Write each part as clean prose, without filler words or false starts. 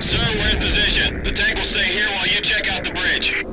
Sir, we're in position. The tank will stay here while you check out the bridge.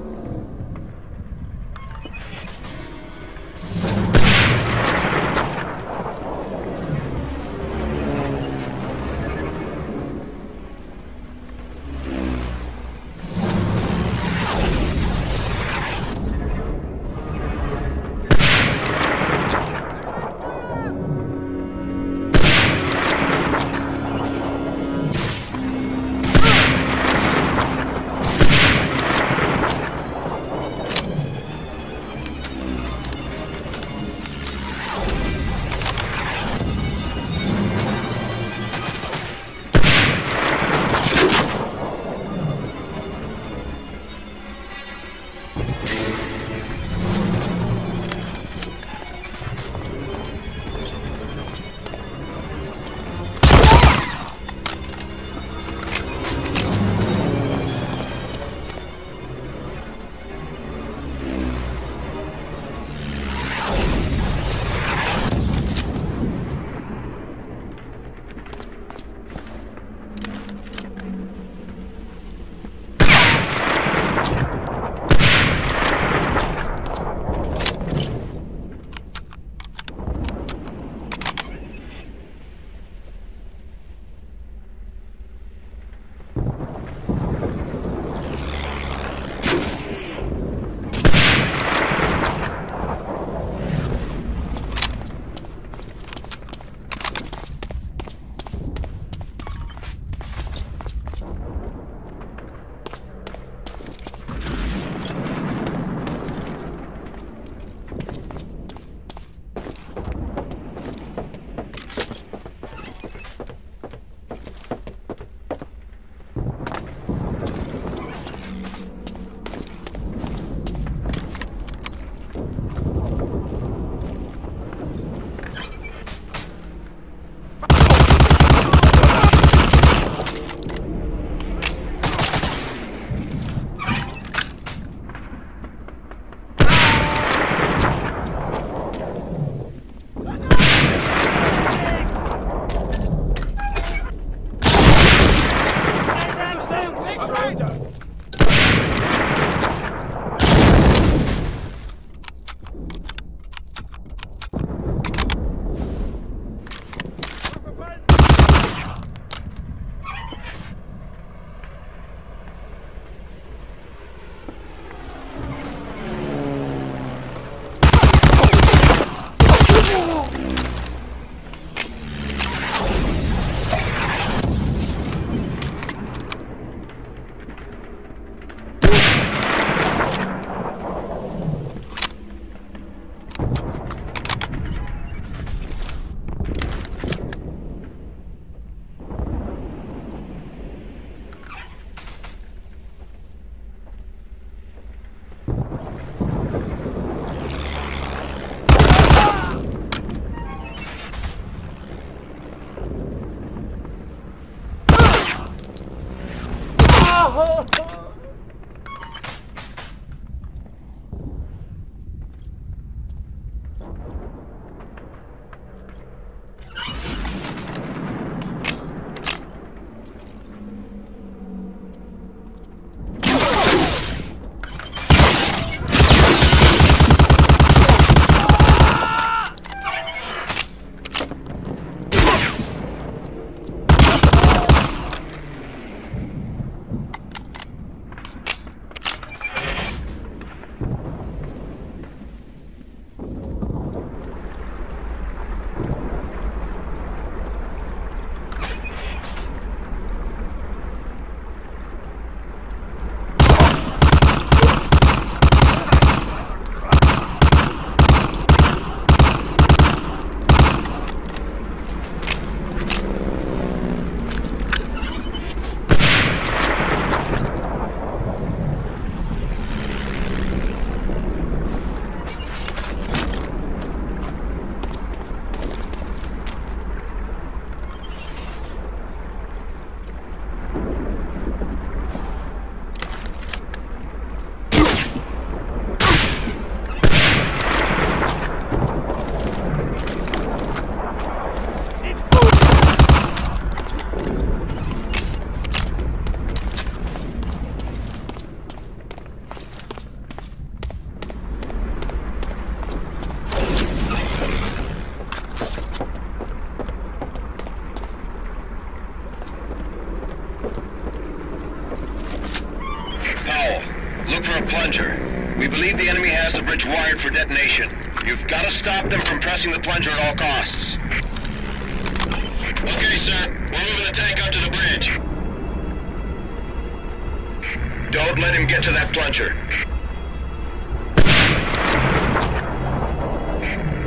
plunger. We believe the enemy has the bridge wired for detonation. You've got to stop them from pressing the plunger at all costs. Okay, sir. We're moving the tank up to the bridge. Don't let him get to that plunger.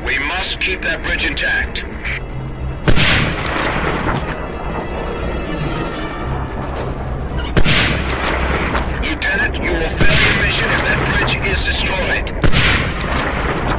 We must keep that bridge intact. Lieutenant, you will fail your mission if that bridge is destroyed.